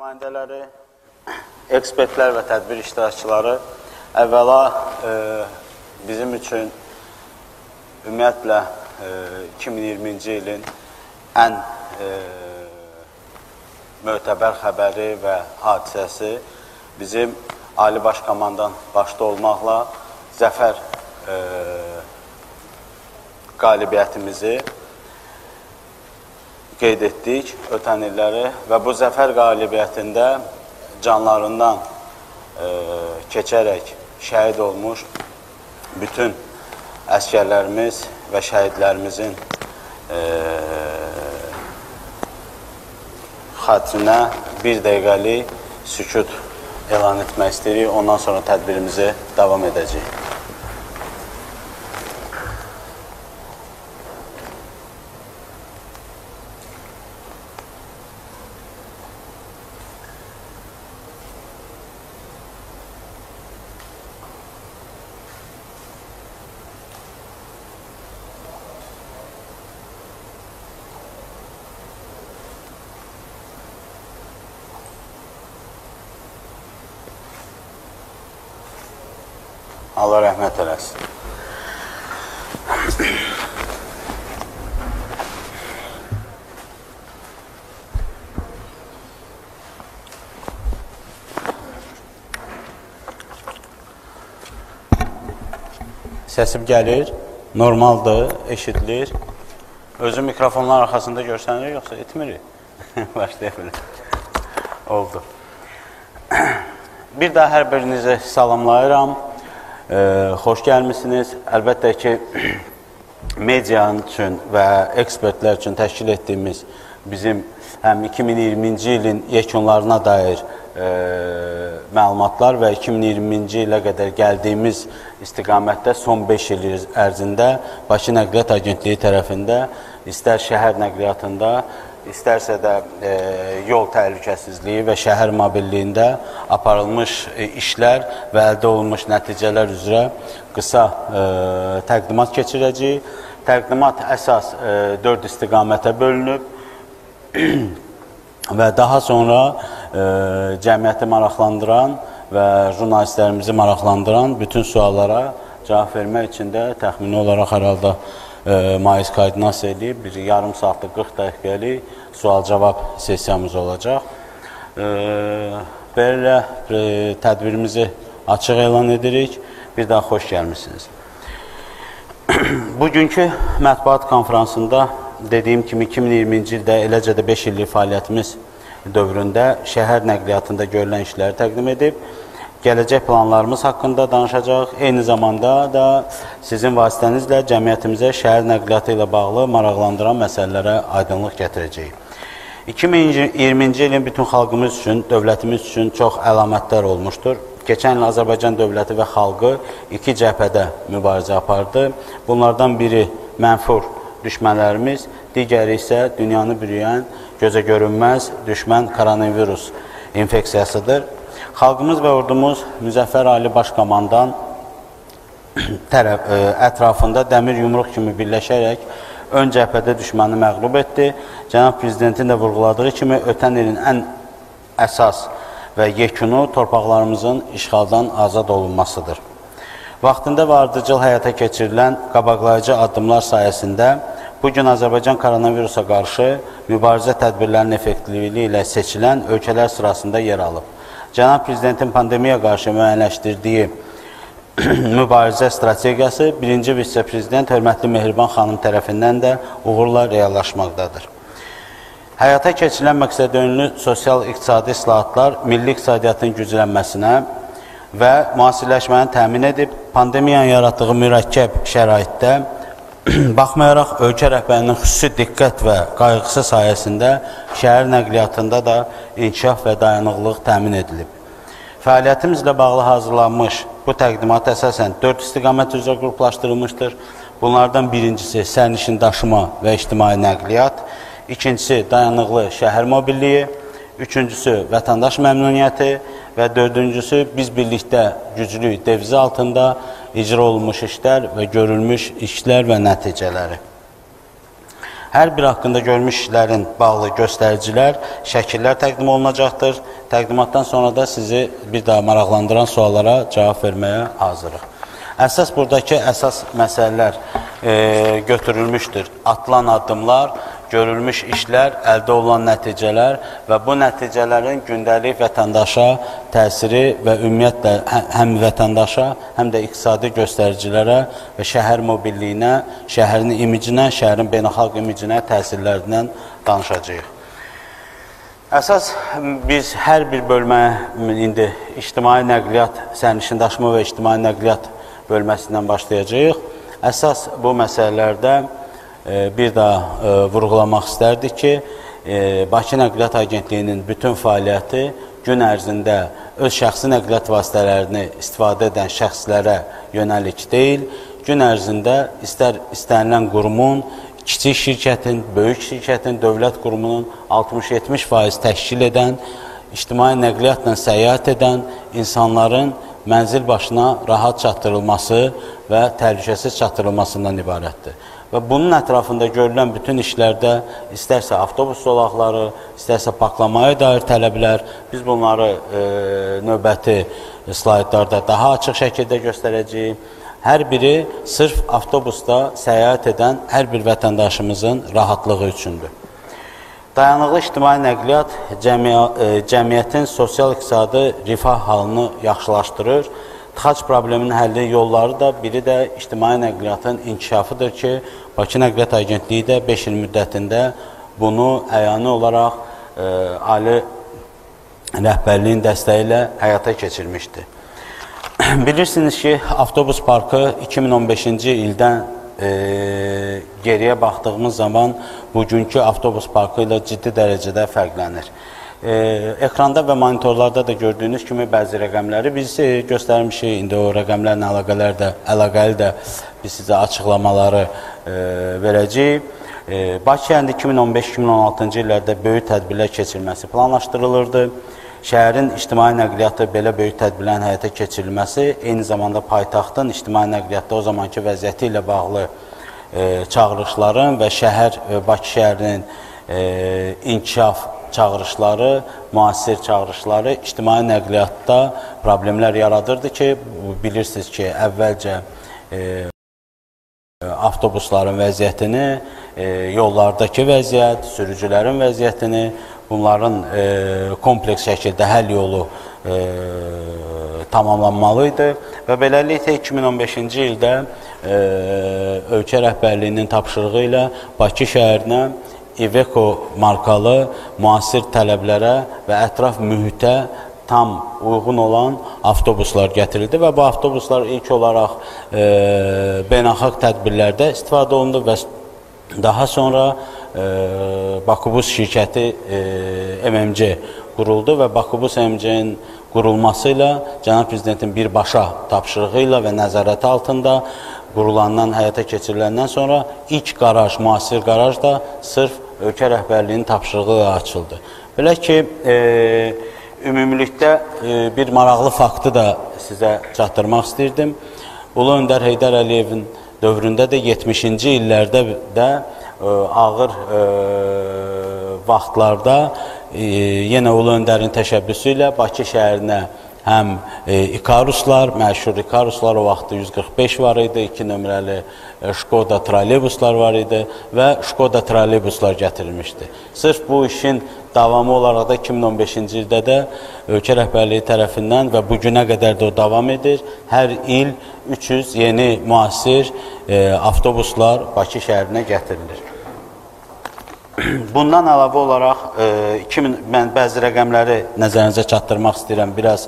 nümayəndələri, ekspertlər və tədbir iştirakçıları, əvvəla bizim üçün ümumiyyətlə 2020-ci ilin ən mötəbər xəbəri və hadisəsi bizim Ali Baş Komandan başda olmaqla zəfər qalibiyyətimizi qeyd etdik ötən illəri və bu zəfər qalibiyyətində canlarından keçərək şəhid olmuş bütün əskərlərimiz və şəhidlərimizin xatirinə bir dəqiqəlik sükut elan etmək istəyirik. Ondan sonra tədbirimizi davam edəcəyik. Allah rəhmət eləsin. Səsim gəlir, normaldır, eşidilir. Özü mikrofonlar arxasında görsənir, yoxsa etmirik. Başlaya bilir. Oldu. Bir daha hər birinizi salamlayıram. Xoş gəlmişsiniz. Əlbəttə ki, medianın üçün və ekspertlər üçün təşkil etdiyimiz bizim həm 2020-ci ilin yekunlarına dair məlumatlar və 2020-ci ilə qədər gəldiyimiz istiqamətdə son 5 il ərzində Bakı Nəqliyyat Agentliyi tərəfində istər şəhər nəqliyyatında, İstərsə də yol təhlükəsizliyi və şəhər mobilliyində aparılmış işlər və əldə olunmuş nəticələr üzrə qısa təqdimat keçirəcəyik. Təqdimat əsas 4 istiqamətə bölünüb və daha sonra cəmiyyəti maraqlandıran və jurnalistlərimizi maraqlandıran bütün suallara cavab vermək üçün də təxmini olaraq hər halda maiz koordinasiya edib, bir yarım saatlıq 40 dəqiqəlik sual-cavab sessiyamız olacaq. Belə tədbirimizi açıq elan edirik. Bir daha xoş gəlmişsiniz. Bugünkü mətbuat konferansında dediyim kimi 2020-ci ildə eləcə də 5 illik fəaliyyətimiz dövründə şəhər nəqliyyatında görülən işləri təqdim edib. Gələcək planlarımız haqqında danışacaq. Eyni zamanda da sizin vasitənizlə cəmiyyətimizə şəhər nəqliyyatı ilə bağlı maraqlandıran məsələlərə aydınlıq gətirəcəyik. 2020-ci ilin bütün xalqımız üçün, dövlətimiz üçün çox əlamətdar olmuşdur. Keçən il Azərbaycan dövləti və xalqı iki cəbhədə mübarizə apardı. Bunlardan biri mənfur düşmənlərimiz, digəri isə dünyanı bürüyən, gözə görünməz düşmən koronavirus infeksiyasıdır. Xalqımız və ordumuz Müzəffər Ali Baş Komandan ətrafında dəmir yumruq kimi birləşərək ön cəbhədə düşməni məğlub etdi. Cənab Prezidentin də vurğuladığı kimi ötən ilin ən əsas və yekunu torpaqlarımızın işğaldan azad olunmasıdır. Vaxtında və ardıcıl həyata keçirilən qabaqlayıcı addımlar sayəsində bugün Azərbaycan koronavirusa qarşı mübarizə tədbirlərinin effektivliyi ilə seçilən ölkələr sırasında yer alıb. Cənab Prezidentin pandemiya qarşı müəyyənləşdirdiyi mübarizə strategiyası 1-ci vitse-prezident Hörmətli Mehriban xanım tərəfindən də uğurla reallaşmaqdadır. Həyata keçirilən məqsədönlü sosial-iqtisadi islahatlar milli iqtisadiyyatın güclənməsinə və müasirləşməni təmin edib, pandemiyanın yaratdığı mürəkkəb şəraitdə baxmayaraq ölkə rəhbərinin xüsusi diqqət və qayğısı sayəsində şəhər nəqliyyatında da inkişaf və dayanıqlıq təmin edilib. Fəaliyyətimizlə bağlı hazırlanmış bu təqdimat əsasən 4 istiqamət üzrə qruplaşdırılmışdır. Bunlardan birincisi sərnişin daşıma və ictimai nəqliyyat, ikincisi dayanıqlı şəhər mobilliyi, üçüncüsü vətəndaş məmnuniyyəti və dördüncüsü biz birlikdə güclü devizi altında icra olunmuş işlər və görülmüş işlər və nəticələri. Hər bir haqqında görmüş işlərin bağlı göstəricilər, şəkillər təqdim olunacaqdır. Təqdimatdan sonra da sizi bir daha maraqlandıran suallara cavab verməyə hazırıq. Əsas buradakı əsas məsələlər götürülmüşdür. Atılan addımlar, görülmüş işlər, əldə olan nəticələr və bu nəticələrin gündəlik vətəndaşa təsiri və ümumiyyətlə həm vətəndaşa, həm də iqtisadi göstəricilərə və şəhər mobilliyinə, şəhərin imicinə, şəhərin beynəlxalq imicinə təsirlərindən danışacağıq. Əsas biz hər bir bölməyə indi ictimai nəqliyyat, sərnişindaşıma və ictimai nəqliyyat bölməsindən başlayacağıq. Əsas bu məsələlərdə bir daha vurğulamaq istərdik ki, Bakı Nəqliyyat Agentliyinin bütün fəaliyyəti gün ərzində öz şəxsi nəqliyyat vasitələrini istifadə edən şəxslərə yönəlik deyil, gün ərzində istənilən qurumun, kiçik şirkətin, böyük şirkətin, dövlət qurumunun 60-70% təşkil edən, ictimai nəqliyyatla səyahət edən insanların mənzil başına rahat çatdırılması və təhlükəsiz çatdırılmasından ibarətdir. Və bunun ətrafında görülən bütün işlərdə istərsə avtobus zolaqları, istərsə parklamaya dair tələblər, biz bunları növbəti slaydlarda daha açıq şəkildə göstərəcəyik. Hər biri sırf avtobusda səyahət edən hər bir vətəndaşımızın rahatlığı üçündür. Dayanıqlı ictimai nəqliyyat cəmiyyətin sosial-iqtisadi rifah halını yaxşılaşdırır. Tıxac probleminin həlli yolları da biri də ictimai nəqliyyatın inkişafıdır ki, Bakı Nəqliyyat Agentliyi də 5 il müddətində bunu əyani olaraq ali rəhbərliyin dəstəyi ilə həyata keçirmişdir. Bilirsiniz ki, avtobus parkı 2015-ci ildən geriyə baxdığımız zaman bugünkü avtobus parkı ilə ciddi dərəcədə fərqlənir. Ekranda və monitorlarda da gördüyünüz kimi bəzi rəqəmləri biz göstərmişik. İndi o rəqəmlərlə əlaqəli də biz sizə açıqlamaları verəcəyik. Bakı şəhərində 2015-2016-cı illərdə böyük tədbirlər keçirilməsi planlaşdırılırdı. Şəhərin ictimai nəqliyyatı belə böyük tədbirlərin həyata keçirilməsi eyni zamanda paytaxtın ictimai nəqliyyatda o zamanki vəziyyəti ilə bağlı çağırışların və Bakı şəhərinin inkişaf çağırışları, müasir çağırışları ictimai nəqliyyatda problemlər yaradırdı ki, bilirsiniz ki, əvvəlcə avtobusların vəziyyətini, yollardakı vəziyyət, sürücülərin vəziyyətini, bunların kompleks şəkildə həll yolu tamamlanmalı idi və beləliklə 2015-ci ildə ölkə rəhbərliyinin tapşırığı ilə Bakı şəhərinə IVECO markalı müasir tələblərə və ətraf mühitə tam uyğun olan avtobuslar gətirildi və bu avtobuslar ilk olaraq beynəlxalq tədbirlərdə istifadə olundu və daha sonra Bakubus şirkəti MMC quruldu və Bakubus MMC-nin qurulması ilə Cənab Prezidentin birbaşa tapşırığı ilə və nəzarəti altında qurulandan, həyata keçiriləndən sonra ilk qaraj, müasir qaraj da sırf ölkə rəhbərliyinin tapşırığı ilə açıldı. Belə ki, ümumilikdə bir maraqlı faktı da sizə çatdırmaq istəyirdim. Ulu Öndər Heydar Aliyevin dövründə də 70-ci illərdə də ağır vaxtlarda yenə Ulu Öndərin təşəbbüsü ilə Bakı şəhərinə həm İKARUSlar, məşhur İKARUSlar o vaxtda 145 var idi, 2 nömrəli ŠKODA TRALIBUSlar var idi və ŞKODA TRALIBUSlar gətirilmişdi. Sırf bu işin davamı olaraq da 2015-ci ildə də ölkə rəhbərliyi tərəfindən və bugünə qədər də o davam edir. Hər il 300 yeni müasir avtobuslar Bakı şəhərinə gətirilir. Bundan əlavə olaraq, mən bəzi rəqəmləri nəzərinizə çatdırmaq istəyirəm, biraz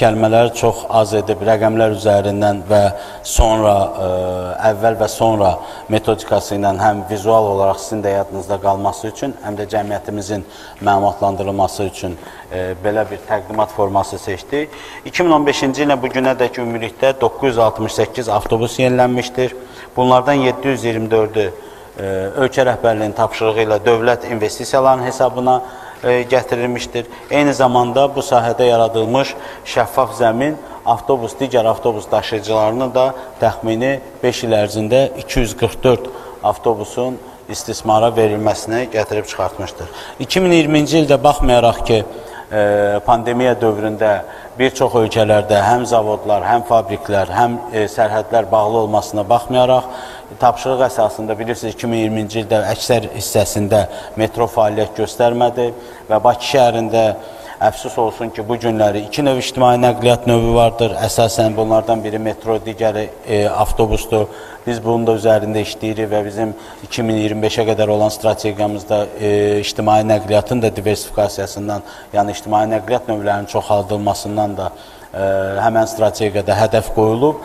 kəlmələri çox az edib, rəqəmlər üzərindən və sonra, əvvəl və sonra metodikası ilə həm vizual olaraq sizin də yadınızda qalması üçün, həm də cəmiyyətimizin məlumatlandırılması üçün belə bir təqdimat forması seçdik. 2015-ci ilə bugünədək ümumilikdə 968 avtobus yenilənmişdir. Bunlardan 724-ü ölkə rəhbərliyinin tapşırığı ilə dövlət investisiyalarının hesabına gətirilmişdir. Eyni zamanda bu sahədə yaradılmış şəffaf zəmin digər avtobus daşıyıcılarının da təxmini 5 il ərzində 244 avtobusun istismara verilməsini gətirib çıxartmışdır. 2020-ci ildə baxmayaraq ki, pandemiya dövründə bir çox ölkələrdə həm zavodlar, həm fabriklər, həm sərhədlər bağlı olmasına baxmayaraq, tapşırıq əsasında bilirsiniz 2020-ci ildə əksər hissəsində metro fəaliyyət göstərmədi və Bakı şəhərində əfsus olsun ki, bu günləri iki növ ictimai nəqliyyat növü vardır. Əsasən bunlardan biri metro, digəri avtobusdur. Biz bunun da üzərində işləyirik və bizim 2025-ə qədər olan strategiyamızda ictimai nəqliyyatın da diversifikasiyasından, yəni ictimai nəqliyyat növlərinin çoxaldılmasından da həmən strategiyada hədəf qoyulub.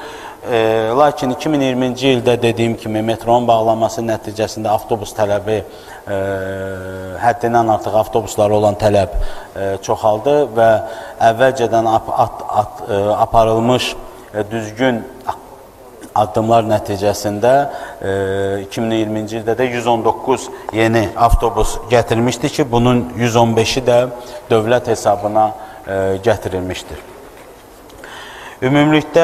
Lakin 2020-ci ildə dediyim kimi metronun bağlanması nəticəsində avtobus tələbi həddindən artıq avtobuslara olan tələb çoxaldı və əvvəlcədən aparılmış düzgün addımlar nəticəsində 2020-ci ildə də 119 yeni avtobus gətirilmişdi ki, bunun 115-i də dövlət hesabına gətirilmişdir. Ümumilikdə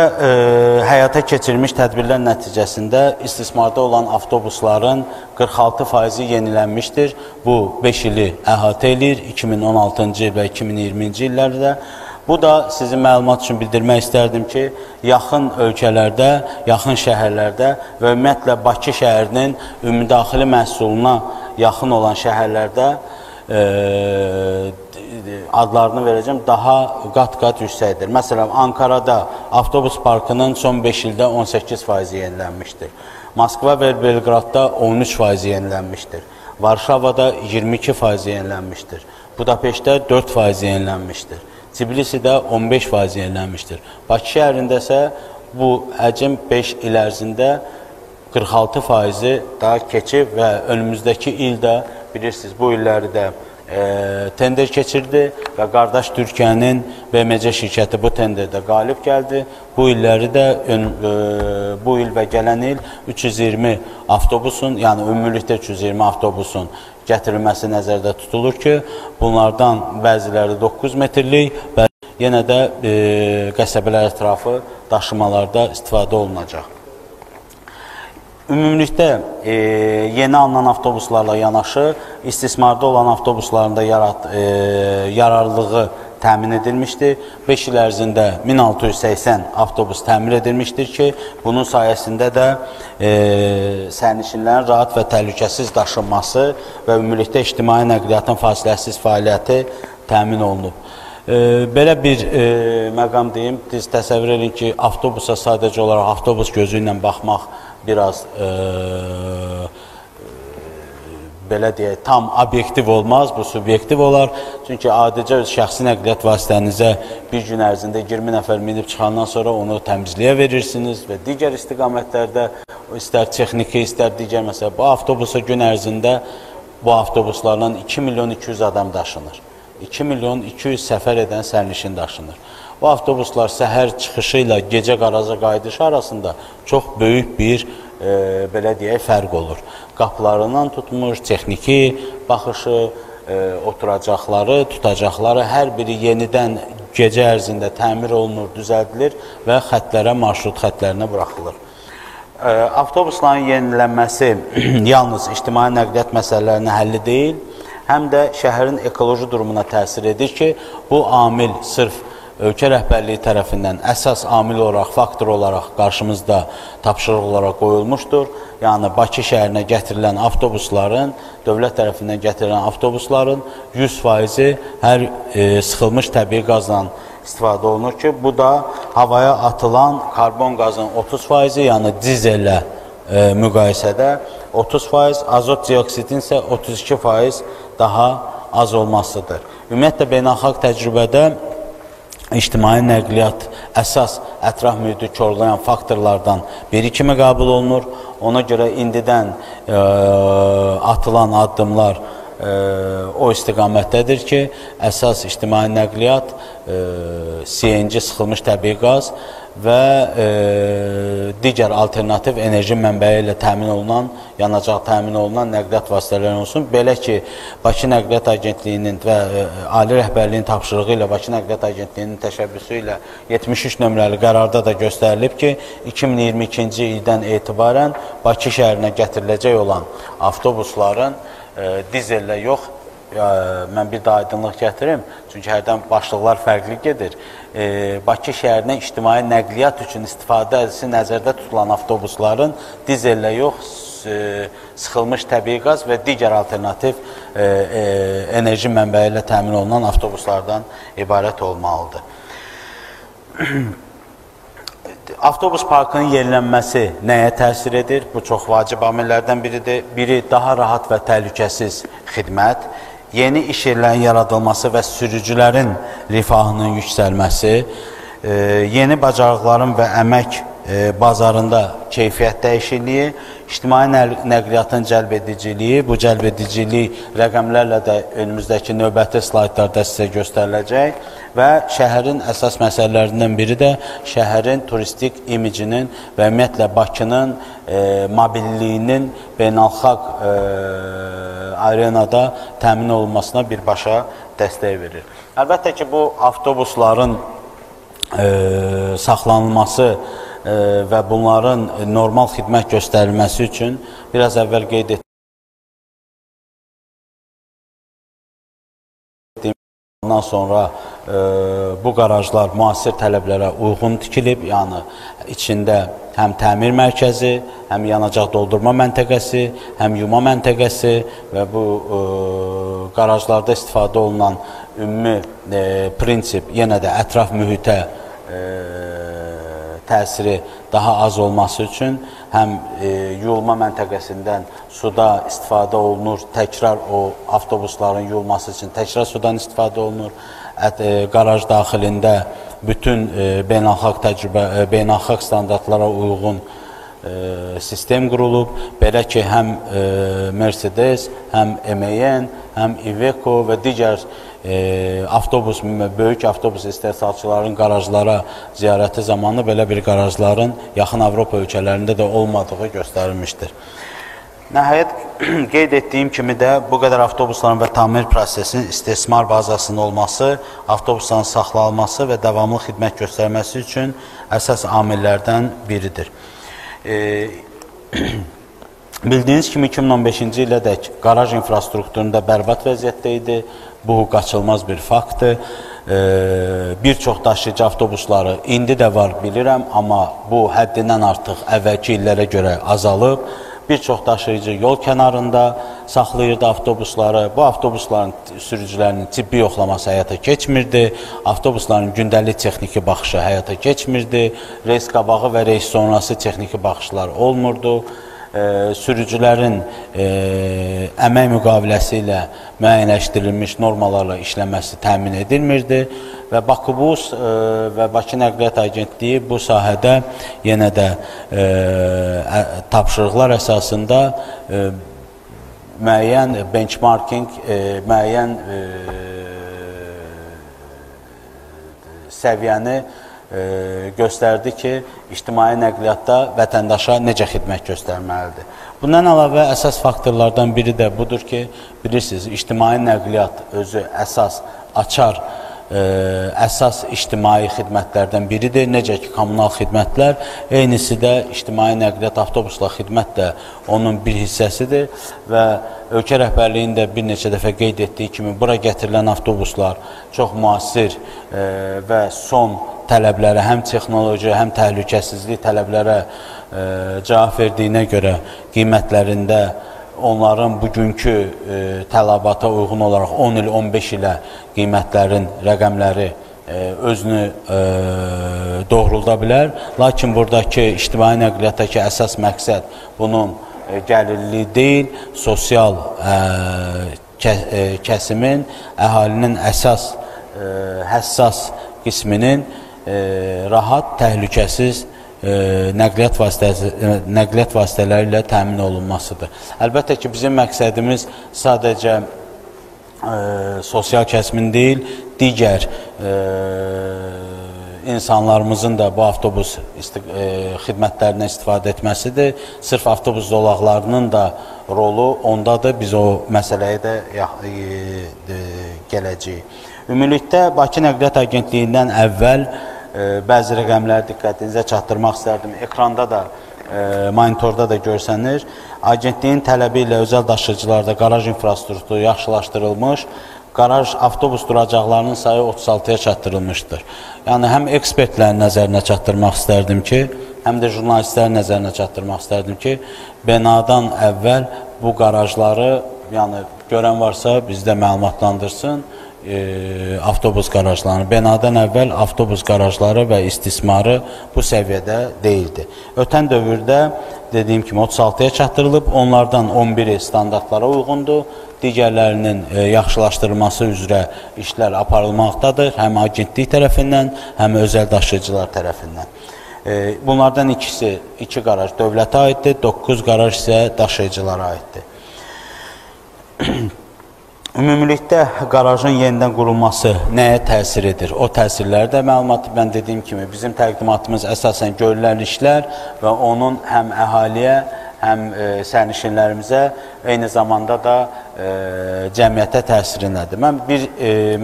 həyata keçirilmiş tədbirlər nəticəsində istismarda olan avtobusların 46% yenilənmişdir. Bu 5 ili əhatə eləyir, 2016-cı il və 2020-ci illərdə. Bu da sizin məlumat üçün bildirmək istərdim ki, yaxın ölkələrdə, yaxın şəhərlərdə və ümumiyyətlə Bakı şəhərinin ümumdaxili məhsuluna yaxın olan şəhərlərdə adlarını verəcəm, daha qat-qat yüksəkdir. Məsələn, Ankara'da avtobus parkının son 5 ildə 18% yenilənmişdir. Moskva və Belqradda 13% yenilənmişdir. Varşavada 22% yenilənmişdir. Budapeştdə 4% yenilənmişdir. Tbilisidə 15% yenilənmişdir. Bakı şəhərində isə bu həcm 5 il ərzində 46% daha keçib və önümüzdəki ildə, bilirsiniz, bu illəri də tender keçirdi və qardaş Türkiyənin BMC şirkəti bu tenderdə qalib gəldi. Bu illəri də bu il və gələn il 320 avtobusun, yəni ümumilikdə 320 avtobusun gətirilməsi nəzərdə tutulur ki, bunlardan bəziləri 9 metrlik və yenə də qəsəbələr ətrafı daşımalarda istifadə olunacaq. Ümumilikdə yeni alınan avtobuslarla yanaşı, istismarda olan avtobusların da yararlılığı təmin edilmişdir. 5 il ərzində 1680 avtobus təmir edilmişdir ki, bunun sayəsində də sərnişinlərin rahat və təhlükəsiz daşınması və ümumilikdə ictimai nəqliyyatın fasiləsiz fəaliyyəti təmin olunub. Belə bir məqam deyim, siz təsəvvür edin ki, avtobusa sadəcə olaraq avtobus gözü ilə baxmaq biraz belə deyək, tam obyektiv olmaz, bu subyektiv olar. Çünki adicə öz şəxsi nəqliyyat vasitənizə bir gün ərzində 20 nəfər minib çıxandan sonra onu təmizliyə verirsiniz və digər istiqamətlərdə, istər texniki, istər digər, məsələ, bu avtobusa gün ərzində bu avtobuslarla 2.200.000 adam daşınır. 2.200.000 səfər edən sərnişin daşınır. Bu avtobuslar səhər çıxışı ilə gecə qaraza qayıdışı arasında çox böyük bir fərq olur. Qapılarından tutmuş, texniki baxışı, oturacaqları, tutacaqları hər biri yenidən gecə ərzində təmir olunur, düzəldilir və xətlərə, marşrut xətlərinə buraxılır. Avtobusların yenilənməsi yalnız ictimai nəqliyyat məsələlərinin həlli deyil, həm də şəhərin ekoloji durumuna təsir edir ki, bu amil sırf ölkə rəhbərliyi tərəfindən əsas amil olaraq, faktor olaraq qarşımızda tapşırıq olaraq qoyulmuşdur. Yəni, Bakı şəhərinə gətirilən avtobusların, dövlət tərəfindən gətirilən avtobusların 100% hər sıxılmış təbii qazla istifadə olunur ki, bu da havaya atılan karbon qazın 30%, yəni dizellə müqayisədə 30%, azot dioksidin isə 32% daha az olmasıdır. Ümumiyyətlə, beynəlxalq təcrübədə İctimai nəqliyyat əsas ətraf mühiti korlayan faktorlardan biri kimi qəbul olunur. Ona görə indidən atılan addımlar o istiqamətdədir ki, əsas ictimai nəqliyyat, CNG sıxılmış təbii qaz və digər alternativ enerji mənbəyi ilə təmin olunan, yanacaq təmin olunan nəqliyyat vasitələri olsun. Belə ki, Bakı Nəqliyyat Agentliyinin və Ali Rəhbərliyin tapşırığı ilə Bakı Nəqliyyat Agentliyinin təşəbbüsü ilə 73 nömrəli qərarda da göstərilib ki, 2022-ci ildən etibarən Bakı şəhərinə gətiriləcək olan avtobusların dizellə yox, mən bir daha aydınlıq gətirim, çünki hərdən başlıqlar fərqli gedir. Bakı şəhərinə ictimai nəqliyyat üçün istifadəsi nəzərdə tutulan avtobusların dizellə yox, sıxılmış təbii qaz və digər alternativ enerji mənbəyi ilə təmin olunan avtobuslardan ibarət olmalıdır. Avtobus parkının yenilənməsi nəyə təsir edir? Bu çox vacib amillərdən biridir. Biri daha rahat və təhlükəsiz xidmət, yeni iş yerlərinin yaradılması və sürücülərin rifahının yüksəlməsi, yeni bacarıqların və əmək bazarında keyfiyyət dəyişikliyi, ictimai nəqliyyatın cəlbediciliyi, bu cəlbedicilik rəqəmlərlə də önümüzdəki növbəti slaydlarda sizə göstəriləcək və şəhərin əsas məsələlərindən biri də şəhərin turistik imicinin və ümumiyyətlə Bakının mobilliyinin beynəlxalq arenada təmin olunmasına birbaşa dəstək verir. Əlbəttə ki, bu avtobusların saxlanılması və bunların normal xidmət göstərilməsi üçün biraz əvvəl qeyd etdikdən sonra bu qarajlar müasir tələblərə uyğun tikilib, yəni içində həm təmir mərkəzi, həm yanacaq doldurma məntəqəsi, həm yuma məntəqəsi və bu qarajlarda istifadə olunan ümumi prinsip yenə də ətraf mühitə təsiri daha az olması üçün həm yuyulma məntəqəsindən suda istifadə olunur, təkrar o avtobusların yuyulması üçün təkrar sudan istifadə olunur, qaraj daxilində bütün beynəlxalq standartlara uyğun sistem qurulub, belə ki, həm Mercedes, həm MAN, həm IVECO və digər avtobus, böyük avtobus istehsalçıların qarajlara ziyarəti zamanı belə bir qarajların yaxın Avropa ölkələrində də olmadığı göstərilmişdir. Nəhayət, qeyd etdiyim kimi də bu qədər avtobusların və tamir prosesinin istismar bazasının olması, avtobusların saxlanılması və davamlı xidmət göstərməsi üçün əsas amillərdən biridir. Bildiyiniz kimi 2015-ci ilə də qaraj infrastrukturunda bərbad vəziyyətdə idi. Bu qaçılmaz bir faktdır. Bir çox daşıyıcı avtobusları indi də var, bilirəm, amma bu həddindən artıq əvvəlki illərə görə azalıb. Bir çox daşıyıcı yol kənarında saxlayırdı avtobusları. Bu avtobusların sürücülərinin tibbi yoxlaması həyata keçmirdi. Avtobusların gündəlik texniki baxışı həyata keçmirdi. Reys qabağı və reys sonrası texniki baxışlar olmurdu. Sürücülərin əmək müqaviləsi ilə müəyyənləşdirilmiş normalarla işləməsi təmin edilmirdi və Bakubus və Bakı Nəqliyyat Agentliyi bu sahədə yenə də tapşırıqlar əsasında müəyyən benchmarking, müəyyən səviyyəni göstərdi ki, ictimai nəqliyyatda vətəndaşa necə xidmət göstərməlidir. Bundan əlavə əsas faktorlardan biri də budur ki, bilirsiniz, ictimai nəqliyyat özü əsas açar, əsas ictimai xidmətlərdən biridir. Necə ki, kommunal xidmətlər, eynisi də ictimai nəqliyyat, avtobusla xidmət də onun bir hissəsidir və ölkə rəhbərliyinin də bir neçə dəfə qeyd etdiyi kimi bura gətirilən avtobuslar çox müasir və son tələblərə, həm texnoloji, həm təhlükəsizlik tələblərə cavab verdiyinə görə qiymətlərində onların bugünkü tələbata uyğun olaraq 10 il, 15 ilə qiymətlərin rəqəmləri özünü doğrulda bilər. Lakin buradakı ictimai nəqliyyatdakı əsas məqsəd bunun gəlirliliyi deyil, sosial kəsimin, əhalinin əsas həssas qisminin rahat, təhlükəsiz nəqliyyat vasitələri ilə təmin olunmasıdır. Əlbəttə ki, bizim məqsədimiz sadəcə sosial kəsimin deyil, digər insanlarımızın da bu avtobus xidmətlərinə istifadə etməsidir. Sırf avtobus zolaqlarının da rolu ondadır. Biz o məsələyə də gələcəyik. Ümumilikdə Bakı Nəqliyyat Agentliyindən əvvəl bəzi rəqəmləri diqqətinizə çatdırmaq istərdim. Ekranda da, monitorda da görsənir. Agentliyin tələbi ilə özəl daşıyıcılarda qaraj infrastrukturu yaxşılaşdırılmış, qaraj avtobus duracaqlarının sayı 36-ya çatdırılmışdır. Yəni, həm ekspertlərin nəzərinə çatdırmaq istərdim ki, həm də jurnalistlərin nəzərinə çatdırmaq istərdim ki, bənadan əvvəl bu qarajları, yəni görən varsa bizdə məlumatlandırsın, avtobus qarajlarını. Bənadan əvvəl avtobus qarajları və istismarı bu səviyyədə deyildi. Ötən dövrdə dediyim kimi 36-ya çatdırılıb, onlardan 11-i standartlara uyğundur. Digərlərinin yaxşılaşdırılması üzrə işlər aparılmaqdadır, həm agentlik tərəfindən, həm özəl daşıyıcılar tərəfindən. Bunlardan ikisi, 2 qaraj dövlətə aiddir, 9 qaraj isə daşıyıcılara aiddir. Ümumilikdə qarajın yenidən qurulması nəyə təsir edir? O təsirləri də məlumatı mən dediyim kimi bizim təqdimatımız əsasən görülən işlər və onun həm əhaliyə, həm sərnişinlərimizə, eyni zamanda da cəmiyyətə təsiri nədir? Mən bir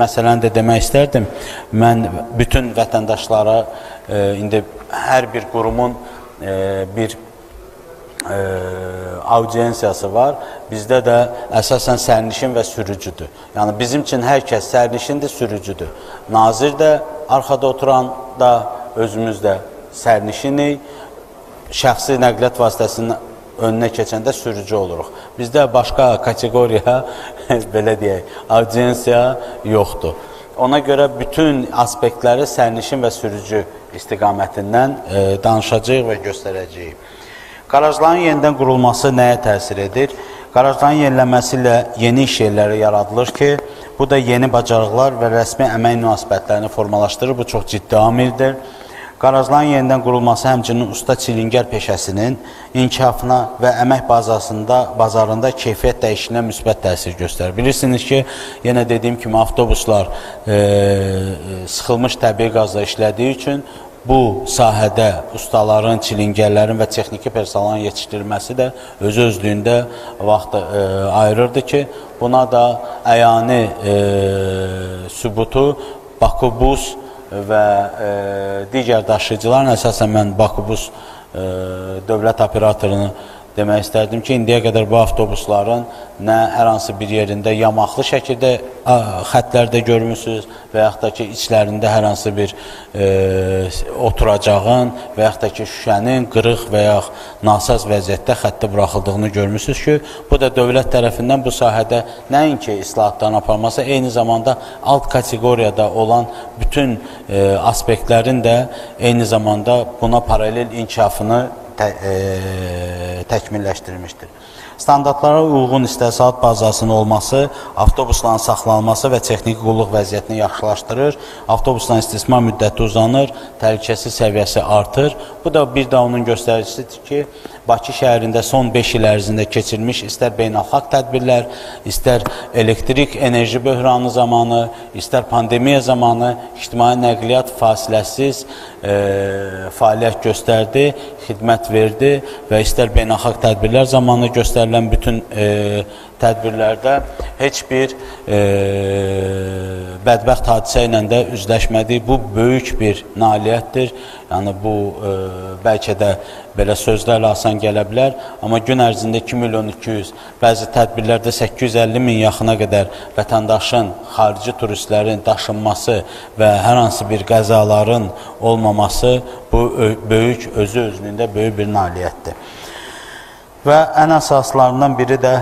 məsələni də demək istərdim. Mən bütün vətəndaşlara indi hər bir qurumun bir audiyensiyası var. Bizdə də əsasən sərnişin və sürücüdür. Yəni bizim üçün hər kəs sərnişindir, sürücüdür. Nazir də arxada oturan da özümüz də sərnişinik. Şəxsi nəqliyyat vasitəsinin önünə keçəndə sürücü oluruq. Bizdə başqa kateqoriya, belə deyək, audiyensiya yoxdur. Ona görə bütün aspektləri sərnişin və sürücü istiqamətindən danışacağıq və göstərəcəyik. Qarajların yenidən qurulması nəyə təsir edir? Qarajların yenilənməsi ilə yeni iş yerləri yaradılır ki, bu da yeni bacarıqlar və rəsmi əmək münasibətlərini formalaşdırır. Bu çox ciddi amildir. Qarajların yenidən qurulması həmçinin usta çilingər peşəsinin inkişafına və əmək bazarında keyfiyyət dəyişikliyə müsbət təsir göstərir. Bilirsiniz ki, yenə dediyim kimi avtobuslar sıxılmış təbii qazla işlədiyi üçün bu sahədə ustaların, çilingərlərin və texniki personelin yetişdirilməsi də öz-özlüyündə vaxt ayırırdı ki, buna da əyani sübutu Bakubus və digər daşıyıcıların, əsasən mən Bakubus dövlət operatorunu demək istərdim ki, indiyə qədər bu avtobusların nə hər hansı bir yerində yamaqlı şəkildə xətlərdə görmüsünüz və yaxud da ki, içlərində hər hansı bir oturacağın və yaxud da ki, şüşənin qırıq və yaxud nasaz vəziyyətdə xəttə buraxıldığını görmüsünüz ki, bu da dövlət tərəfindən bu sahədə nəinki islahatların aparılması, eyni zamanda alt kateqoriyada olan bütün aspektlərin də eyni zamanda buna paralel inkişafını təkmilləşdirilmişdir. Standartlara uyğun istehsalat bazasının olması, avtobusların saxlanılması və texniki qulluq vəziyyətini yaxşılaşdırır, avtobusların istismar müddəti uzanır, təhlükəsizlik səviyyəsi artır. Bu da bir daha onun göstəricisidir ki, Bakı şəhərində son 5 il ərzində keçirilmiş istər beynəlxalq tədbirlər, istər elektrik enerji böhranı zamanı, istər pandemiya zamanı ictimai nəqliyyat fasiləsiz fəaliyyət göstərdi, xidmət verdi və istər beynəlxalq tədbirlər zamanı göstərilən bütün tədbirlərdə heç bir bədbəxt hadisə ilə də üzləşmədik. Bu, böyük bir nailiyyətdir. Yəni, bu, bəlkə də belə sözlərlə asan gələ bilər. Amma gün ərzində 2.200.000, bəzi tədbirlərdə 850.000 yaxına qədər vətəndaşın, xarici turistlərin daşınması və hər hansı bir qəzaların olmaması bu, böyük, özü-özlüyündə böyük bir nailiyyətdir. Və ən əsaslarından biri də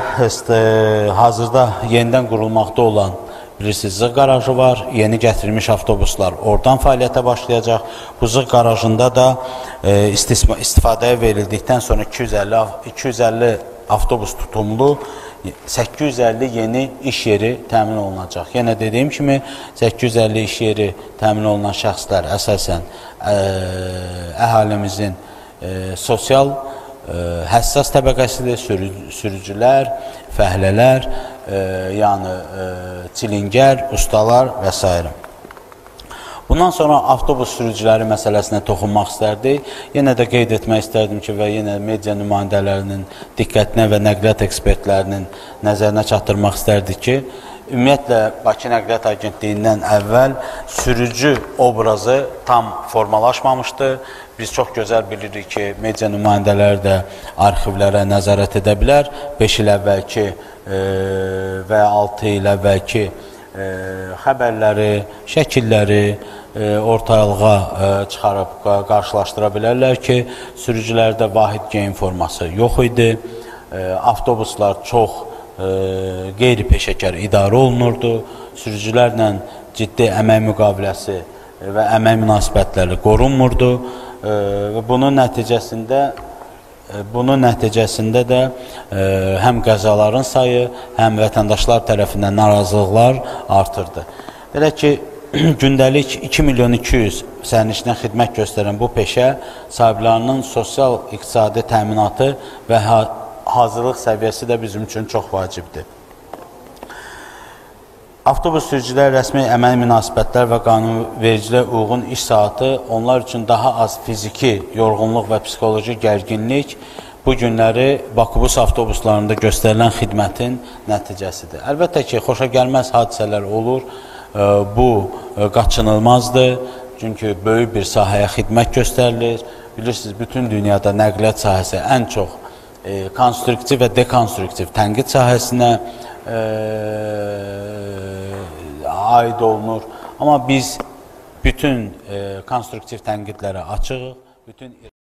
hazırda yenidən qurulmaqda olan, bilirsiniz, zığ qarajı var, yeni gətirilmiş avtobuslar oradan fəaliyyətə başlayacaq. Bu zığ qarajında da istifadəyə verildikdən sonra 250 avtobus tutumlu 850 yeni iş yeri təmin olunacaq. Yenə dediyim kimi, 850 iş yeri təmin olunan şəxslər əsasən əhalimizin sosial həssas təbəqəsidir, sürücülər, fəhlələr, yəni çilingər, ustalar və s. Bundan sonra avtobus sürücüləri məsələsinə toxunmaq istərdik. Yenə də qeyd etmək istərdim ki, və yenə media nümayəndələrinin diqqətinə və nəqliyyat ekspertlərinin nəzərinə çatdırmaq istərdik ki, ümumiyyətlə, Bakı Nəqliyyat Agentliyindən əvvəl sürücü obrazı tam formalaşmamışdı. Biz çox gözəl bilirik ki, media nümayəndələri də arxivlərə nəzarət edə bilər. 5 il əvvəlki və 6 il əvvəlki xəbərləri, şəkilləri ortalığa çıxarıb qarşılaşdıra bilərlər ki, sürücülərdə vahid geyim forması yox idi. Avtobuslar çox qeyri-peşəkar idarə olunurdu, sürücülərlə ciddi əmək müqaviləsi və əmək münasibətləri qorunmurdu. Bunun nəticəsində də həm qəzaların sayı, həm vətəndaşlar tərəfindən narazılıqlar artırdı. Belə ki, gündəlik 2.200.000 sərnişinə xidmət göstərən bu peşə sahiblərinin sosial-iqtisadi təminatı və hazırlıq səviyyəsi də bizim üçün çox vacibdir. Avtobus sürücülər rəsmi əmək münasibətlər və qanunvericiliyə uyğun iş saatı, onlar üçün daha az fiziki yorğunluq və psixoloji gərginlik bu günləri Bakubus avtobuslarında göstərilən xidmətin nəticəsidir. Əlbəttə ki, xoşagəlməz hadisələr olur, bu qaçınılmazdır, çünki böyük bir sahəyə xidmət göstərilir. Bilirsiniz, bütün dünyada nəqliyyat sahəsi ən çox konstruktiv və dekonstruktiv tənqid sahəsinə aid olunur. Amma biz bütün konstruktiv tənqidlərə açığıq.